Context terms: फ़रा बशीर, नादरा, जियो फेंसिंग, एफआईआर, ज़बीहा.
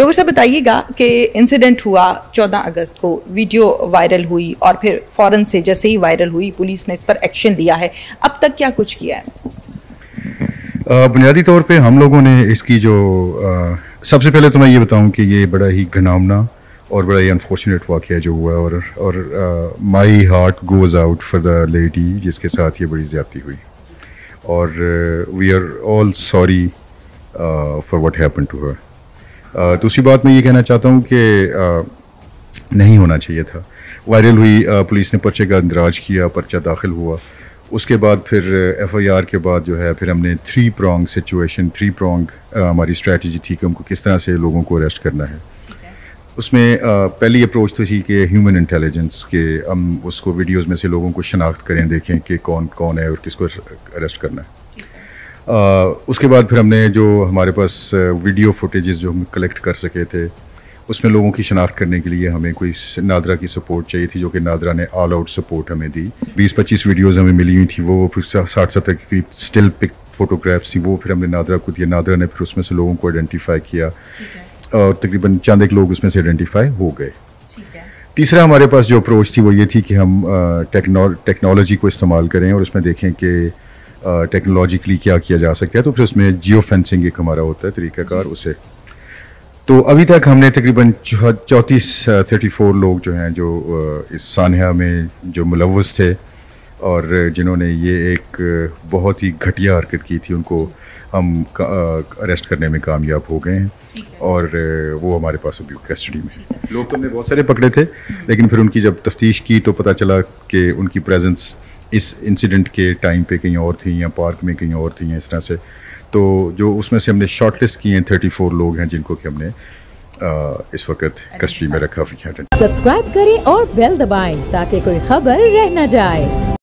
Doctor साहब बताइएगा कि इंसिडेंट हुआ 14 अगस्त को, वीडियो वायरल हुई और फिर फ़ौरन से जैसे ही वायरल हुई पुलिस ने इस पर एक्शन लिया है, अब तक क्या कुछ किया है? बुनियादी तौर पे हम लोगों ने इसकी जो सबसे पहले तो मैं ये बताऊं कि ये बड़ा ही घिनौना और बड़ा ही अनफॉर्चुनेट वाक़या जो हुआ और my heart goes out for the lady जिसके साथ ये बड़ी ज़्यादती हुई, और we are all sorry for what happened to her. दूसरी बात मैं ये कहना चाहता हूँ कि नहीं होना चाहिए था। वायरल हुई, पुलिस ने पर्चे का इंदराज किया, पर्चा दाखिल हुआ, उसके बाद फिर एफआईआर के बाद जो है फिर हमने थ्री प्रोंग हमारी स्ट्रेटजी थी कि हमको किस तरह से लोगों को अरेस्ट करना है। उसमें पहली अप्रोच तो थी कि ह्यूमन इंटेलिजेंस के हम उसको वीडियोस में से लोगों को शनाख्त करें, देखें कि कौन कौन है और किसको अरेस्ट करना है। उसके बाद फिर हमने जो हमारे पास वीडियो फुटेजेस जो हम कलेक्ट कर सके थे उसमें लोगों की शनाख्त करने के लिए हमें कोई नादरा की सपोर्ट चाहिए थी, जो कि नादरा ने ऑल आउट सपोर्ट हमें दी। 20-25 वीडियोस हमें मिली हुई थी, वो फिर 60-70 के करीब स्टिल पिक फोटोग्राफ्स थी, वो फिर हमने नादरा को दिया। नादरा ने फिर उसमें से लोगों को आइडेंटिफाई किया और तकरीबन चंद एक लोग उसमें से आइडेंटिफाई हो गए। तीसरा हमारे पास जो अप्रोच थी वो ये थी कि हम टेक्नोलॉजी को इस्तेमाल करें और उसमें देखें कि टेक्नोलॉजिकली क्या किया जा सकता है। तो फिर उसमें जियो फेंसिंग एक हमारा होता है तरीक़ाकार, उसे तो अभी तक हमने तकरीबन 34 लोग जो हैं जो इस सानहा में जो मुलव्वस थे और जिन्होंने ये एक बहुत ही घटिया हरकत की थी, उनको हम अरेस्ट करने में कामयाब हो गए हैं और वो हमारे पास अभी कस्टडी में है। लोग तो हमने बहुत सारे पकड़े थे, लेकिन फिर उनकी जब तफ्तीश की तो पता चला कि उनकी प्रेजेंस इस इंसिडेंट के टाइम पे कहीं और थी या पार्क में कहीं और थी या इस तरह से। तो जो उसमें से हमने शॉर्ट लिस्ट किए हैं, 34 लोग हैं जिनको कि हमने इस वक्त कस्टडी में रखा हुआ है। सब्सक्राइब करें और बेल दबाएं ताकि कोई खबर रह न जाए।